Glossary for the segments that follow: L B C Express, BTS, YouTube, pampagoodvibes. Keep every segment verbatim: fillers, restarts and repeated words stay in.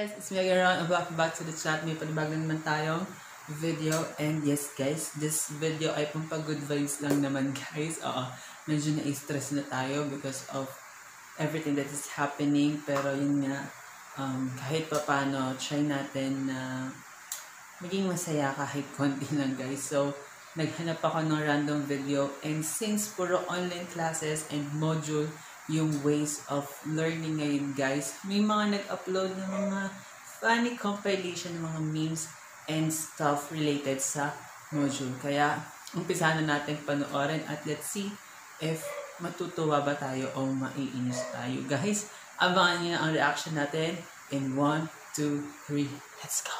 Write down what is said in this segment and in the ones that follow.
Guys, it's me again and welcome back to the chat. May panibago naman tayong video. And yes guys, this video ay pampagod vibes lang naman guys. Oo, medyo na-stress na tayo because of everything that is happening. Pero yun nga, um, kahit pa paano, try natin na uh, maging masaya kahit konti lang guys. So, naghanap ako ng random video. And since puro online classes and module yung ways of learning ngayon guys, may mga nag-upload ng mga funny compilation ng mga memes and stuff related sa module. Kaya, umpisahan na natin panoorin at let's see if matutuwa ba tayo o maiinis tayo. Guys, abangan niyo ang reaction natin in one, two, three, let's go!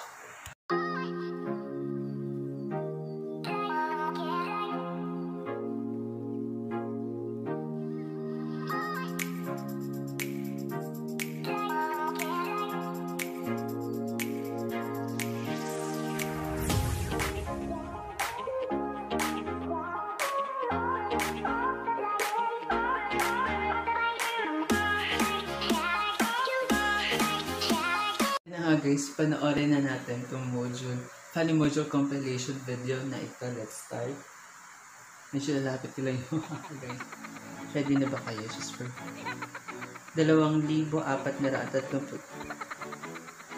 Guys, panoorin na natin itong module, funny module compilation video na ito. Let's start. Medyo lalapit nila yung mga guys. Ready na ba kayo? Just for dalawang libo, apat na ratat ng foot.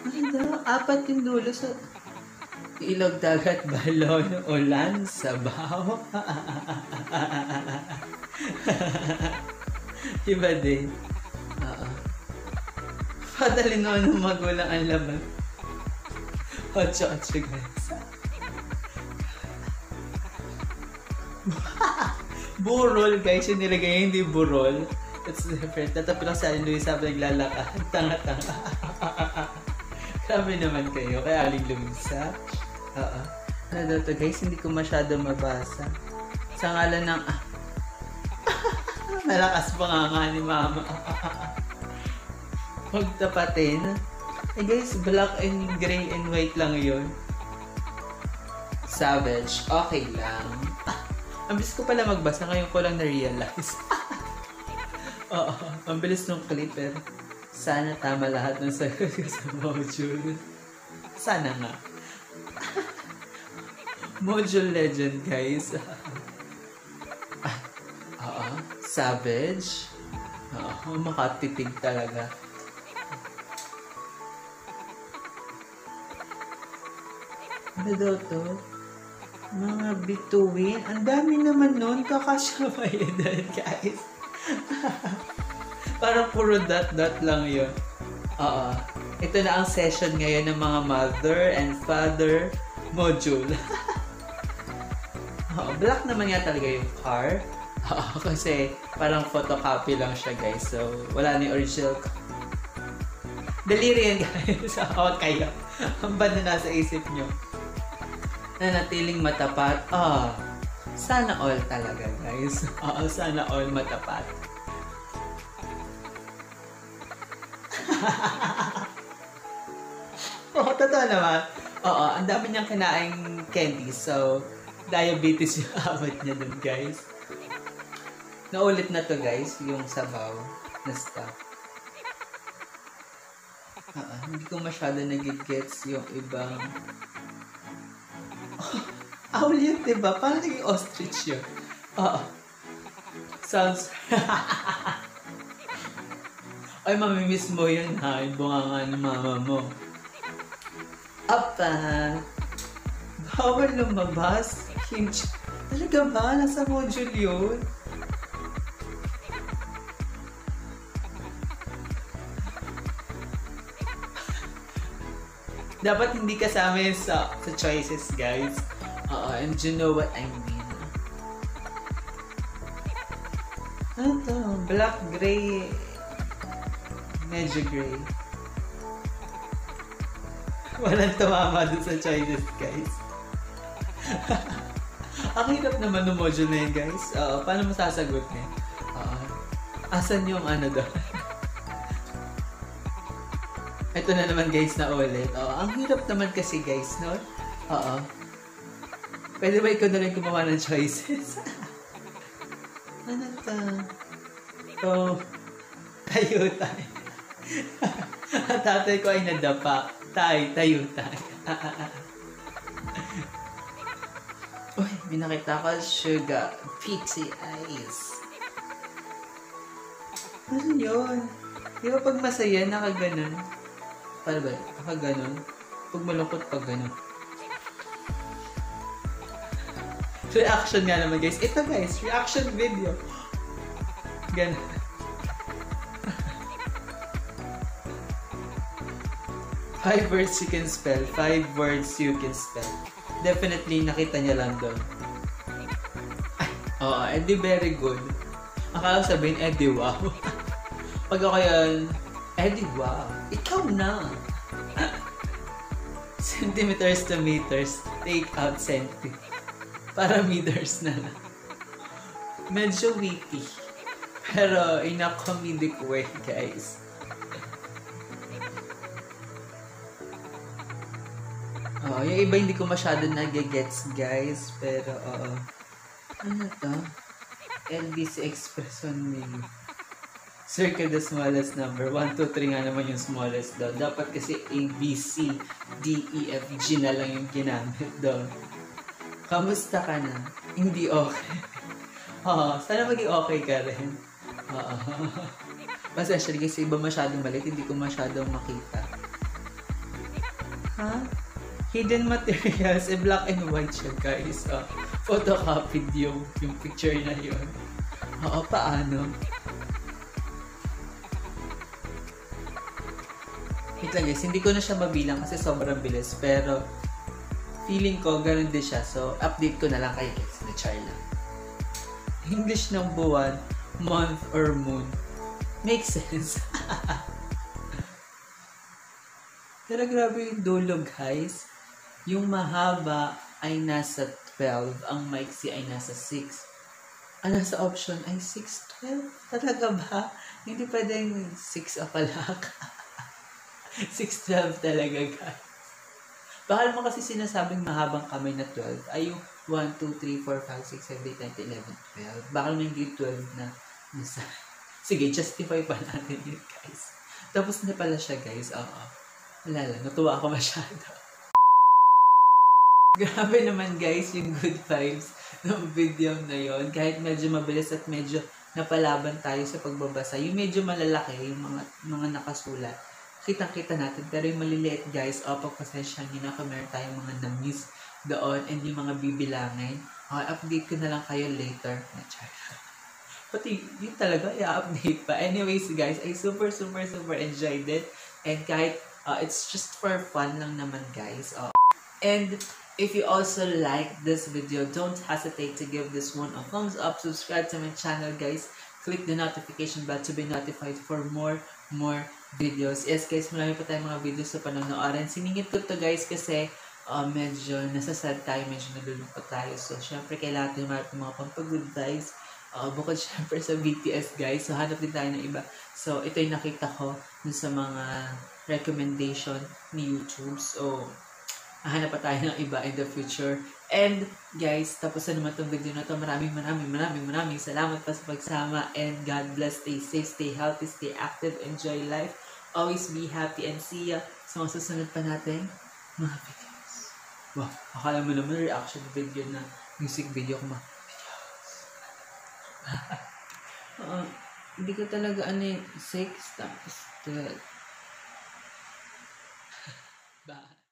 Maganda, apat yung dulo sa ilog, dagat, balon, ulan, sabaw. Iba din. Oo. Padalin naman ng magulang ang laban. Ocho-ocho guys. Burol guys, yung nilagay hindi burol. It's different. Natapin lang sa aling Luis habang naglalakad. Tanga-tanga. Grabe naman kayo. Kaya aling Luis ha? Oo. Ano daw to guys? Hindi ko masyado mabasa. Sa ngalan ng... Malakas pa nga nga ni mama. Magtapatin. Eh guys, black and gray and white lang yun. Savage. Okay lang. Ah, ambilis ko pala magbasa. Ngayon ko lang na-realize. Oo. Ang bilis nung clipper. Sana tama lahat ng sagot ko sa module. Sana nga. Module legend, guys. Ah, oo. Savage. Oo. Makatitig talaga. Ano daw to? Mga bituin. Ang dami naman nun. Kakasya may edad, guys. Parang puro dot-dot lang yun. Oo. Ito na ang session ngayon ng mga mother and father module. Oo. Black naman nga talaga yung car. Oo. Kasi parang photocopy lang siya, guys. So, wala na yung original car. Delirium, guys. Oo, kayo. Ang bad na nasa isip nyo. Nanatiling matapat. Ah, oh, sana all talaga guys. Oo, sana all matapat. Oo, oh, totoo naman. Oo, ang dami niyang kinaing candy. So, diabetes yung abot niya dun guys. Naulit na to guys, yung sabaw na stuff. Oo, hindi ko masyado nagigets yung ibang... Owl yun, diba? Parang naging ostrich yun. Oo. Sounds... Ay, mamimiss mo yun ha. Yung bunga nga ng mama mo. Apa! Bawal lumabas. Kimchi. Talaga ba? Nasa module yun? Dapat hindi kasama sa, sa choices, guys. Uh, and you know what I mean. Ano to? Black, gray, medyo gray. Walang tumama dun sa choices, guys. Ang hirap naman ng module na yun, guys. Uh, paano masasagot niya? Uh, asan yung ano doon? Ito na naman, guys, na ulit. Uh, ang hirap naman kasi, guys, no? Oo. Pwede ba ikaw na rin gumawa ng choices? Ano ito? Oh, kayo tayo. Tatay ko ay nadapa. Tay, tayo, tay. Uy, may nakita ko sugar. Pixie eyes. Ano yun? Di ba pag masaya, nakaganon? Para ba? Nakaganon? Pag malungkot, pag ganon. Reaction nga naman, guys. Ito, guys. Reaction video. Ganon. Five words you can spell. Five words you can spell. Definitely, nakita niya lang doon. Oo, edi very good. Akala sabihin, edi wow. Pag ako yun, edi wow. Ikaw na. Centimeters to meters. Take out centi. Para meters na lang. Medyo witty. Pero in a comedic way, guys. Oh, yung iba hindi ko masyado nage-gets, guys, pero oo. Uh, ano to? L B C Express one minute. Circle the smallest number. one, two, three nga naman yung smallest daw. Dapat kasi A, B, C, D, E, F, G na lang yung ginamit daw. Kamusta ka na? Hindi okay. Oo, oh, sana maging okay ka rin. Oo. Mas actually kasi iba masyadong malit, hindi ko masyadong makita. Ha? Huh? Hidden materials, eh, black and white siya, guys. Uh, photocopied yung, yung picture na yun. Oo, paano? Wait lang, guys. Hindi ko na siya mabilang kasi sobrang bilis. Pero, feeling ko, ganun din siya. So, update ko na lang kayo, guys. Na char lang. English ng buwan, month, or moon. Makes sense. Pero grabe yung dulo, guys. Yung mahaba ay nasa twelve. Ang maiksi ay nasa six. Ang nasa option ay six, twelve. Talaga ba? Hindi pwedeng six apalak. six, twelve talaga, guys. Bakal mo kasi sinasabing mahabang kamay na twelve ay yung one, two, three, four, five, six, seven, eight, nine, ten, eleven, twelve. Bakal mo yung twelve na nasa... Sige, justify pa natin yun, guys. Tapos na pala siya, guys. Oo. Wala lang, natuwa ako masyado. Grabe naman, guys, yung good vibes ng video na yon. Kahit medyo mabilis at medyo napalaban tayo sa pagbabasa. Yung medyo malalaki, yung mga, mga nakasulat, kitang-kita natin. Pero yung maliliit, guys, o, pagpasensya nyo na kung meron tayong mga na-miss doon and yung mga bibilangin. Okay, update ko na lang kayo later. Pati yun talaga, i-update pa. Anyways, guys, I super, super, super enjoyed it. And kahit Uh, it's just for fun lang naman, guys. Uh, and if you also like this video, don't hesitate to give this one a thumbs up. Subscribe to my channel, guys. Click the notification bell to be notified for more, more videos. Yes, guys, marami pa tayong mga videos sa panonood. Siningit ko to, guys, kasi uh, medyo nasasad tayo, medyo nalulungkot tayo. So, syempre, kailangan tayo marami mga pampagood vibes. Uh, bukod syempre sa B T S, guys. So, hanap din tayo ng iba. So, ito yung nakita ko dun sa mga recommendation ni YouTube. So, hanap pa tayo ng iba in the future. And, guys, tapos na naman itong video na ito. Maraming, maraming, maraming, maraming salamat pa sa pagsama. And God bless. Stay safe, stay healthy, stay active, enjoy life. Always be happy and see ya sa mga susunod pa natin mga videos. Wow, akala mo naman reaction video na music video ko mga. uh, hindi ko talaga ano yung six tapos twelve. Bye.